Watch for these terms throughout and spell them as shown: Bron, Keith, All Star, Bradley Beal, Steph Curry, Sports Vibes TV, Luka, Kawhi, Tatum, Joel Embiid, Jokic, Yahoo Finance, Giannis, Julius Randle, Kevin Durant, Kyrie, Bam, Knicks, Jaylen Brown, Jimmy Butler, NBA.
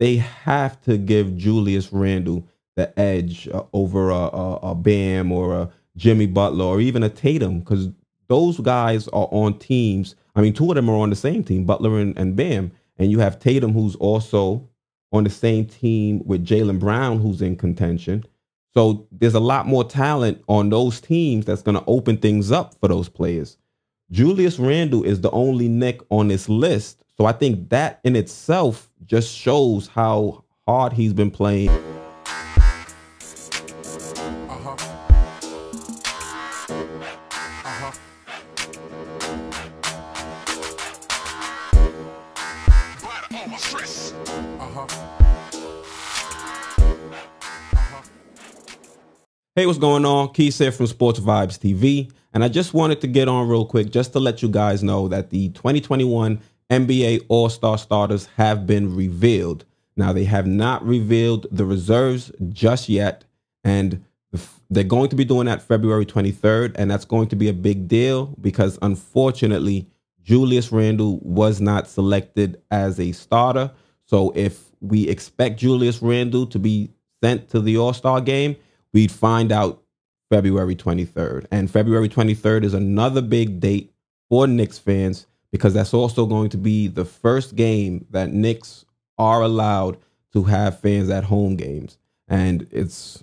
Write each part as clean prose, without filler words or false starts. they have to give Julius Randle the edge over a Bam or a Jimmy Butler or even a Tatum, because those guys are on teams. I mean, two of them are on the same team, Butler and Bam. And you have Tatum, who's also on the same team with Jaylen Brown, who's in contention. So there's a lot more talent on those teams that's going to open things up for those players. Julius Randle is the only Knick on this list. So I think that in itself just shows how hard he's been playing. Hey, what's going on? Keith here from Sports Vibes TV, and I just wanted to get on real quick just to let you guys know that the 2021 NBA All-Star starters have been revealed. Now, they have not revealed the reserves just yet, and they're going to be doing that February 23rd, and that's going to be a big deal because, unfortunately, Julius Randle was not selected as a starter. So if we expect Julius Randle to be sent to the All-Star game, we'd find out February 23rd. And February 23rd is another big date for Knicks fans because that's also going to be the first game that Knicks are allowed to have fans at home games. And it's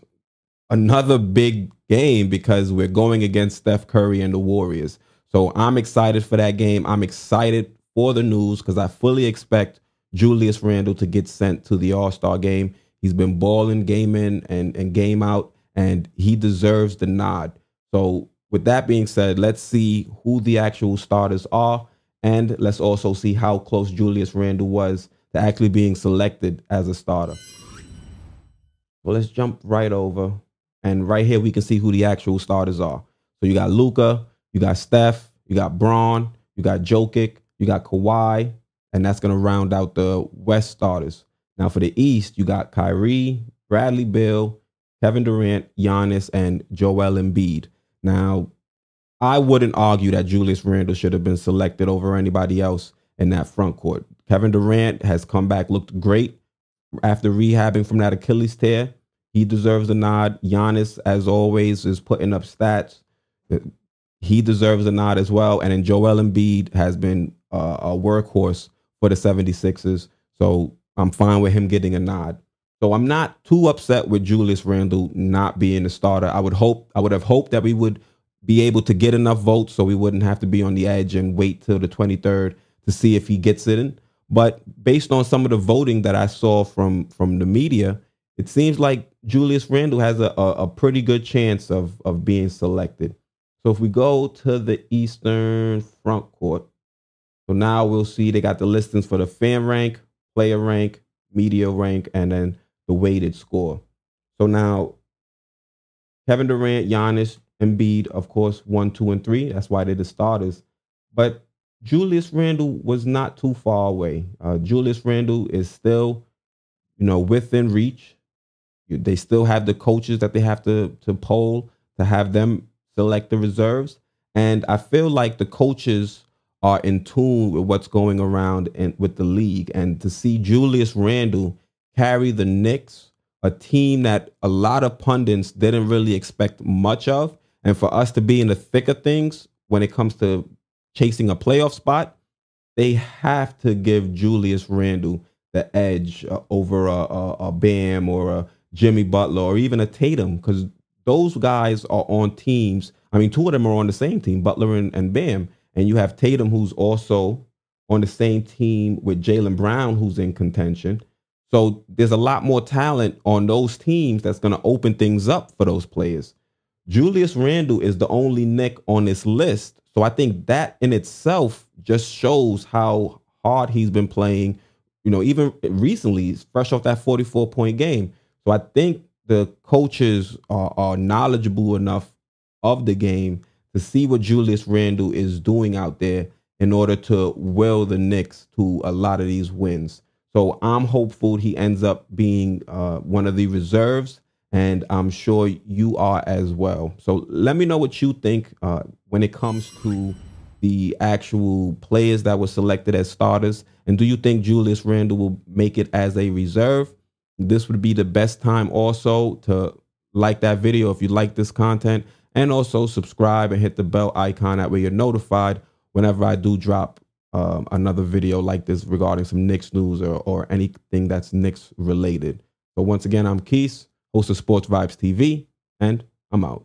another big game because we're going against Steph Curry and the Warriors. So I'm excited for that game. I'm excited for the news because I fully expect Julius Randle to get sent to the All-Star game. He's been balling game in and game out, and he deserves the nod. So with that being said, let's see who the actual starters are, and let's also see how close Julius Randle was to actually being selected as a starter. Well, let's jump right over, and right here we can see who the actual starters are. So you got Luka, you got Steph, you got Bron, you got Jokic, you got Kawhi, and that's going to round out the West starters. Now for the East, you got Kyrie, Bradley Beal, Kevin Durant, Giannis, and Joel Embiid. Now, I wouldn't argue that Julius Randle should have been selected over anybody else in that front court. Kevin Durant has come back, looked great after rehabbing from that Achilles tear. He deserves a nod. Giannis, as always, is putting up stats. He deserves a nod as well. And then Joel Embiid has been a workhorse for the 76ers. So I'm fine with him getting a nod. So I'm not too upset with Julius Randle not being a starter. I would have hoped that we would be able to get enough votes so we wouldn't have to be on the edge and wait till the 23rd to see if he gets it in. But based on some of the voting that I saw from the media, it seems like Julius Randle has a pretty good chance of being selected. So if we go to the Eastern front court, so now we'll see they got the listings for the fan rank, player rank, media rank, and then the weighted score. So now Kevin Durant, Giannis, Embiid, of course, 1, 2, and 3. That's why they're the starters. But Julius Randle was not too far away. Julius Randle is still, you know, within reach. They still have the coaches that they have to poll to have them select the reserves. And I feel like the coaches are in tune with what's going around and with the league, and to see Julius Randle carry the Knicks, a team that a lot of pundits didn't really expect much of, and for us to be in the thick of things when it comes to chasing a playoff spot, they have to give Julius Randle the edge over a Bam or a Jimmy Butler or even a Tatum, because those guys are on teams. I mean, two of them are on the same team, Butler and Bam. And you have Tatum, who's also on the same team with Jaylen Brown, who's in contention. So there's a lot more talent on those teams that's going to open things up for those players. Julius Randle is the only Knick on this list. So I think that in itself just shows how hard he's been playing, you know, even recently, fresh off that 44-point game. So I think the coaches are knowledgeable enough of the game to see what Julius Randle is doing out there in order to will the Knicks to a lot of these wins. So I'm hopeful he ends up being one of the reserves, and I'm sure you are as well. So let me know what you think when it comes to the actual players that were selected as starters? And do you think Julius Randle will make it as a reserve? This would be the best time also to like that video if you like this content, and also subscribe and hit the bell icon. That way you're notified whenever I do drop another video like this regarding some Knicks news or anything that's Knicks related. But once again, I'm Keith, host of Sports Vibes TV, and I'm out.